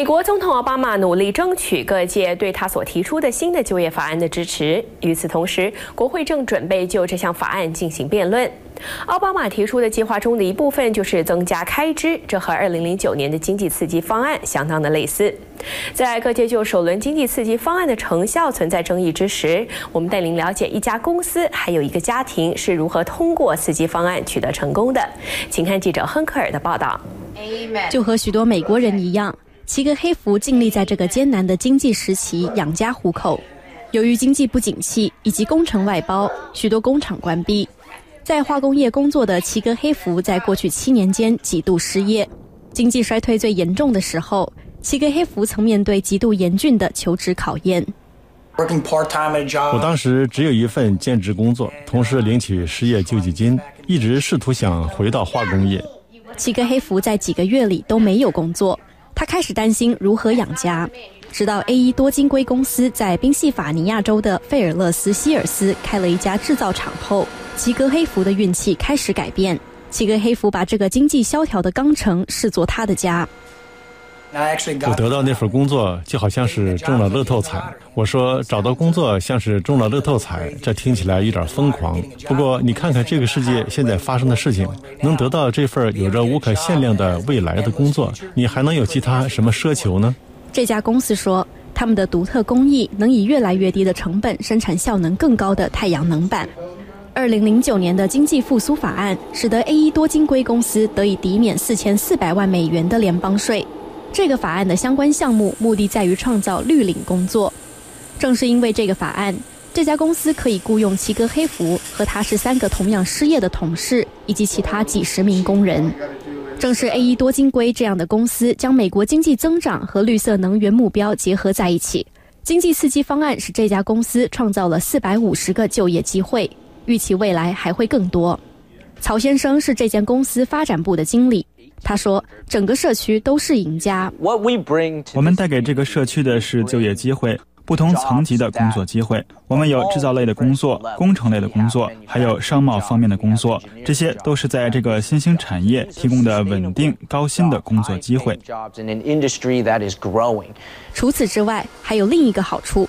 美国总统奥巴马努力争取各界对他所提出的新的就业法案的支持。与此同时，国会正准备就这项法案进行辩论。奥巴马提出的计划中的一部分就是增加开支，这和2009年的经济刺激方案相当的类似。在各界就首轮经济刺激方案的成效存在争议之时，我们带您了解一家公司还有一个家庭是如何通过刺激方案取得成功的。请看记者亨克尔的报道。就和许多美国人一样，齐格黑福尽力在这个艰难的经济时期养家糊口。由于经济不景气以及工程外包，许多工厂关闭。在化工业工作的齐格黑福在过去7年间几度失业。经济衰退最严重的时候，齐格黑福曾面对极度严峻的求职考验。我当时只有一份兼职工作，同时领取失业救济金，一直试图想回到化工业。齐格黑福在几个月里都没有工作，他开始担心如何养家，直到 A1 多晶硅公司在宾夕法尼亚州的费尔勒斯希尔斯开了一家制造厂后，齐格黑福的运气开始改变。齐格黑福把这个经济萧条的钢城视作他的家。我得到那份工作就好像是中了乐透彩。我说找到工作像是中了乐透彩，这听起来有点疯狂。不过你看看这个世界现在发生的事情，能得到这份有着无可限量的未来的工作，你还能有其他什么奢求呢？这家公司说，他们的独特工艺能以越来越低的成本生产效能更高的太阳能板。2009年的经济复苏法案使得 A1 多晶硅公司得以抵免$4400万的联邦税。这个法案的相关项目目的在于创造绿领工作。正是因为这个法案，这家公司可以雇佣齐格黑福和他13个同样失业的同事以及其他几十名工人。正是 A1 多晶硅这样的公司将美国经济增长和绿色能源目标结合在一起。经济刺激方案使这家公司创造了450个就业机会，预期未来还会更多。曹先生是这间公司发展部的经理。他说，整个社区都是赢家。我们带给这个社区的是就业机会，不同层级的工作机会。我们有制造类的工作、工程类的工作，还有商贸方面的工作，这些都是在这个新兴产业提供的稳定高薪的工作机会。除此之外，还有另一个好处。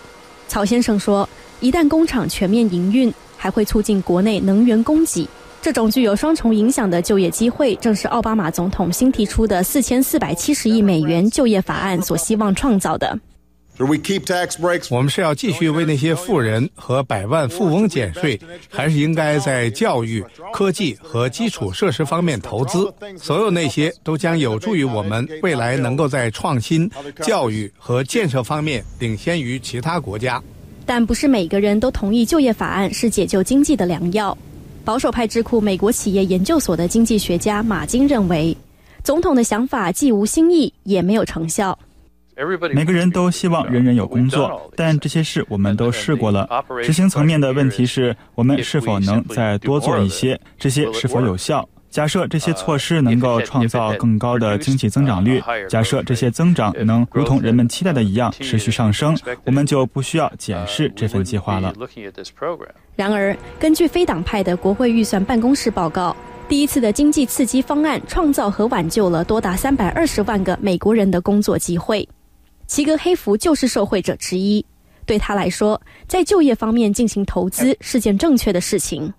曹先生说，一旦工厂全面营运，还会促进国内能源供给。这种具有双重影响的就业机会，正是奥巴马总统新提出的$4470亿就业法案所希望创造的。我们是要继续为那些富人和百万富翁减税，还是应该在教育、科技和基础设施方面投资？所有那些都将有助于我们未来能够在创新、教育和建设方面领先于其他国家。但不是每个人都同意就业法案是解救经济的良药。保守派智库美国企业研究所的经济学家马金认为，总统的想法既无新意，也没有成效。每个人都希望人人有工作，但这些事我们都试过了。执行层面的问题是，我们是否能再多做一些，这些是否有效？假设这些措施能够创造更高的经济增长率，假设这些增长能如同人们期待的一样持续上升，我们就不需要检视这份计划了。然而，根据非党派的国会预算办公室报告，第一次的经济刺激方案创造和挽救了多达320万个美国人的工作机会。齐格黑福就是受惠者之一。对他来说，在就业方面进行投资是件正确的事情。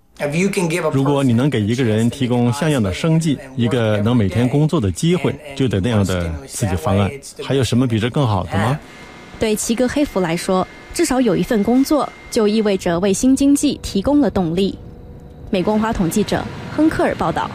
如果你能给一个人提供像样的生计，一个能每天工作的机会，就得那样的刺激方案。还有什么比这更好的吗？对齐格黑福来说，至少有一份工作，就意味着为新经济提供了动力。美国华统记者亨克尔报道。